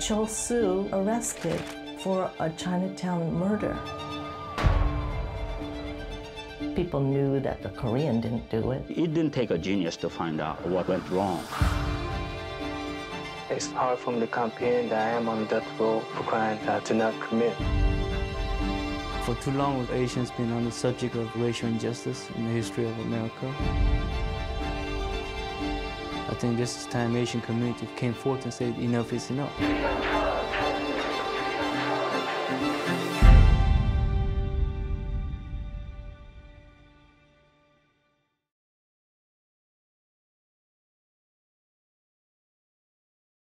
Chol Soo arrested for a Chinatown murder. People knew that the Korean didn't do it. It didn't take a genius to find out what went wrong. It's hard from the campaign that I am on death row for crimes that I did not commit. For too long, Asians been on the subject of racial injustice in the history of America. I think this is time Asian community came forth and said, enough is enough.